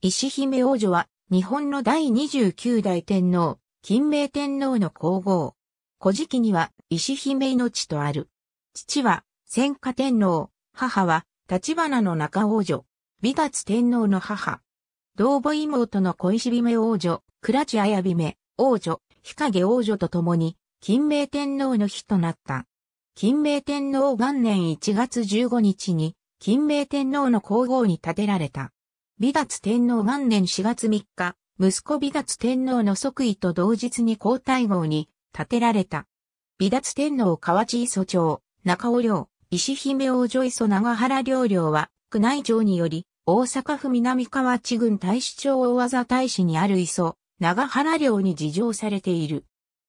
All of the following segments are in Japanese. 石姫王女は日本の第29代天皇、欽明天皇の皇后。古事記には石姫命とある。父は宣化天皇、母は橘の中王女、美達天皇の母。同母妹の小石姫王女、倉知綾姫王女、日影王女と共に、欽明天皇の妃となった。欽明天皇元年1月15日に、欽明天皇の皇后に立てられた。美達天皇元年4月3日、息子美達天皇の即位と同日に皇太后に立てられた。美達天皇河内磯長、中尾良、石姫王女磯永原両領は、宮内庁により、大阪府南河内郡太子町大字太子にある磯永原領に自譲されている。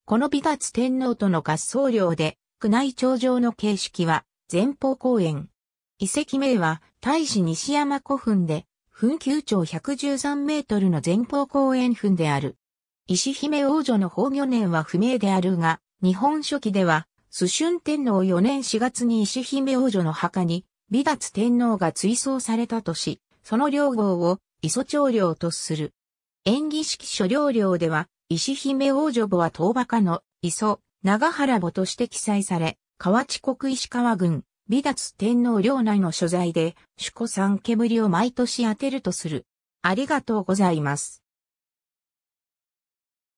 この美達天皇との合葬領で、宮内庁上の形式は、前方後円。遺跡名は、太子西山古墳で、墳丘長113メートルの前方後円墳である。石姫王女の崩御年は不明であるが、日本書紀では、崇春天皇4年4月に石姫王女の墓に、美達天皇が追葬されたとし、その領号を磯長領とする。延喜式書料領では、石姫王女墓は当墓の磯永原墓として記載され、河内国石川郡、美達天皇領内の所在で、主古三煙を毎年当てるとする。ありがとうございます。